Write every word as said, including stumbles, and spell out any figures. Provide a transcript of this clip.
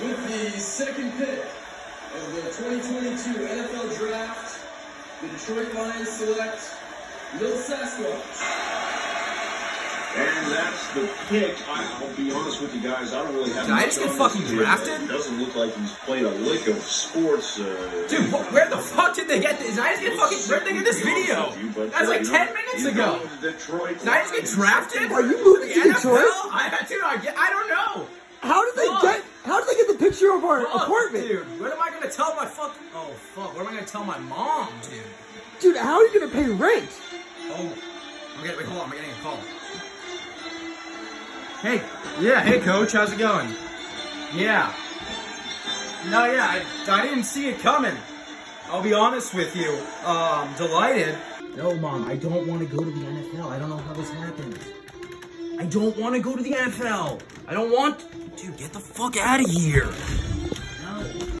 With the second pick of the twenty twenty-two N F L Draft, the Detroit Lions select Lil Sasquatch. And that's the pick. I, I'll be honest with you guys, I don't really have... Did I just get fucking drafted? It doesn't look like he's played a lick of sports. Uh, Dude, what, where the fuck did they get this? Did I just get fucking drafted in this video? You, that's like ten minutes ago. Detroit did I just get drafted? Are you moving to Detroit? I, dude, I, get, I don't know. How did they fuck. get... How did they get the picture of our fuck, apartment? Dude, what am I gonna tell my fuck? Oh fuck, what am I gonna tell my mom, dude? Dude, how are you gonna pay rent? Oh, I'm gonna wait, hold on, I'm getting a call. Hey, yeah, hey coach, how's it going? Yeah. No, yeah, I, I didn't see it coming. I'll be honest with you, um, delighted. No, mom, I don't want to go to the N F L. I don't know how this happened. I don't want to go to the N F L. I don't want... Dude, get the fuck out of here.